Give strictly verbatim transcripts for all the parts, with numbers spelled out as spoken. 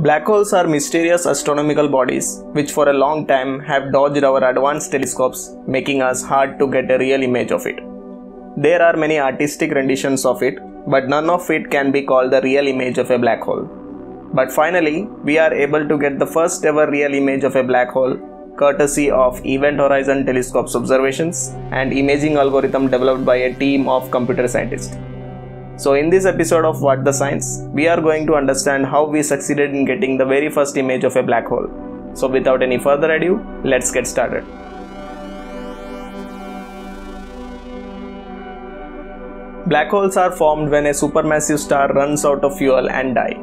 Black holes are mysterious astronomical bodies which for a long time have dodged our advanced telescopes, making us hard to get a real image of it. There are many artistic renditions of it, but none of it can be called the real image of a black hole. But finally, we are able to get the first ever real image of a black hole, courtesy of Event Horizon Telescope's observations and imaging algorithm developed by a team of computer scientists. So in this episode of What The Science, we are going to understand how we succeeded in getting the very first image of a black hole. So without any further ado, let's get started. Black holes are formed when a supermassive star runs out of fuel and dies.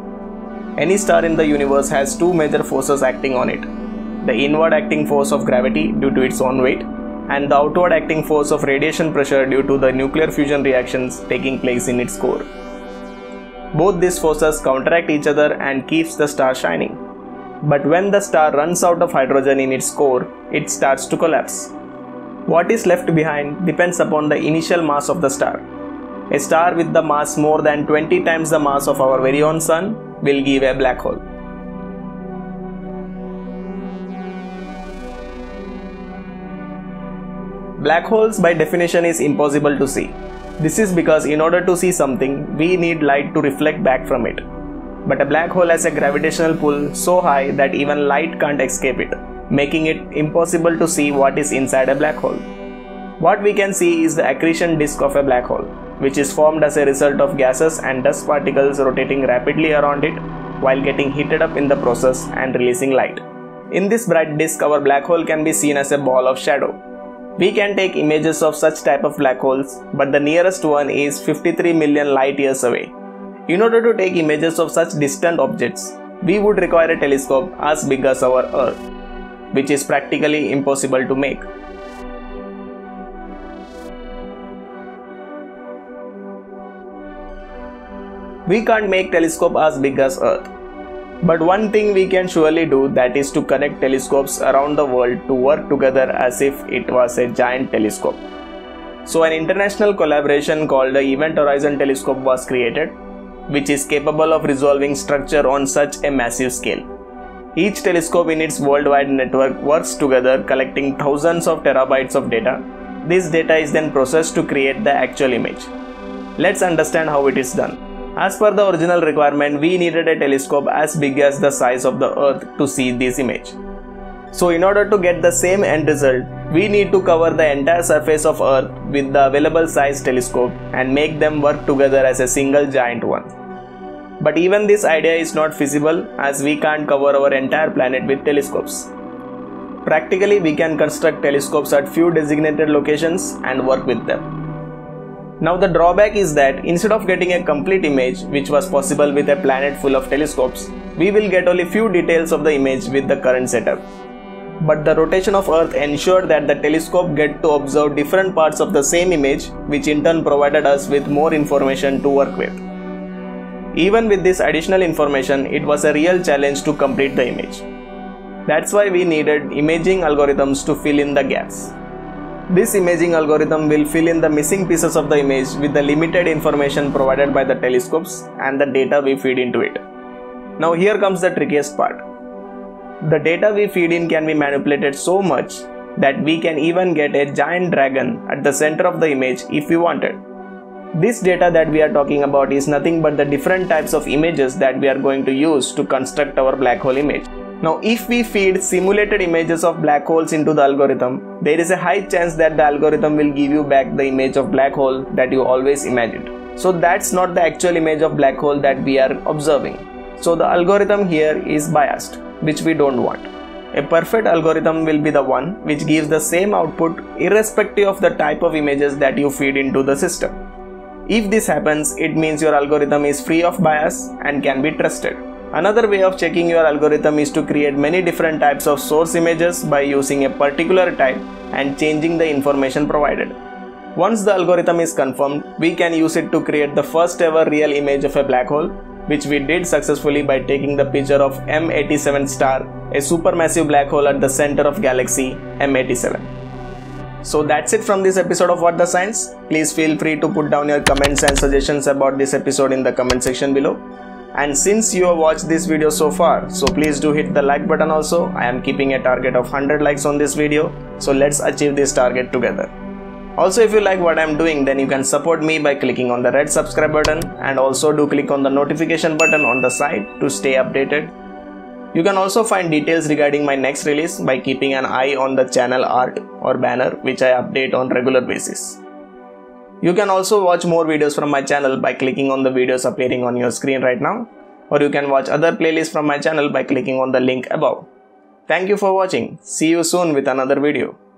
Any star in the universe has two major forces acting on it: the inward acting force of gravity due to its own weight, and the outward acting force of radiation pressure due to the nuclear fusion reactions taking place in its core. Both these forces counteract each other and keeps the star shining. But when the star runs out of hydrogen in its core, it starts to collapse. What is left behind depends upon the initial mass of the star. A star with the mass more than twenty times the mass of our very own sun will give a black hole. Black holes by definition is impossible to see. This is because in order to see something, we need light to reflect back from it. But a black hole has a gravitational pull so high that even light can't escape it, making it impossible to see what is inside a black hole. What we can see is the accretion disk of a black hole, which is formed as a result of gases and dust particles rotating rapidly around it while getting heated up in the process and releasing light. In this bright disk, our black hole can be seen as a ball of shadow. We can take images of such type of black holes, but the nearest one is fifty-three million light years away. In order to take images of such distant objects, we would require a telescope as big as our Earth, which is practically impossible to make. We can't make telescope as big as Earth, but one thing we can surely do, that is to connect telescopes around the world to work together as if it was a giant telescope. So an international collaboration called the Event Horizon Telescope was created, which is capable of resolving structure on such a massive scale. Each telescope in its worldwide network works together, collecting thousands of terabytes of data. This data is then processed to create the actual image. Let's understand how it is done. As per the original requirement, we needed a telescope as big as the size of the Earth to see this image. So in order to get the same end result, we need to cover the entire surface of Earth with the available size telescope and make them work together as a single giant one. But even this idea is not feasible, as we can't cover our entire planet with telescopes. Practically, we can construct telescopes at few designated locations and work with them. Now the drawback is that instead of getting a complete image, which was possible with a planet full of telescopes, we will get only few details of the image with the current setup. But the rotation of Earth ensured that the telescope get to observe different parts of the same image, which in turn provided us with more information to work with. Even with this additional information, it was a real challenge to complete the image. That's why we needed imaging algorithms to fill in the gaps. This imaging algorithm will fill in the missing pieces of the image with the limited information provided by the telescopes and the data we feed into it. Now here comes the trickiest part. The data we feed in can be manipulated so much that we can even get a giant dragon at the center of the image if we wanted. This data that we are talking about is nothing but the different types of images that we are going to use to construct our black hole image. Now, if we feed simulated images of black holes into the algorithm, there is a high chance that the algorithm will give you back the image of black hole that you always imagined. So that's not the actual image of black hole that we are observing. So the algorithm here is biased, which we don't want. A perfect algorithm will be the one which gives the same output irrespective of the type of images that you feed into the system. If this happens, it means your algorithm is free of bias and can be trusted. Another way of checking your algorithm is to create many different types of source images by using a particular type and changing the information provided. Once the algorithm is confirmed, we can use it to create the first ever real image of a black hole, which we did successfully by taking the picture of M eighty-seven star, a supermassive black hole at the center of galaxy M eighty-seven. So that's it from this episode of What The Science. Please feel free to put down your comments and suggestions about this episode in the comment section below. And since you have watched this video so far, so please do hit the like button also. I am keeping a target of one hundred likes on this video, so let's achieve this target together. Also, if you like what I am doing, then you can support me by clicking on the red subscribe button, and also do click on the notification button on the side to stay updated. You can also find details regarding my next release by keeping an eye on the channel art or banner, which I update on regular basis. You can also watch more videos from my channel by clicking on the videos appearing on your screen right now, or you can watch other playlists from my channel by clicking on the link above. Thank you for watching. See you soon with another video.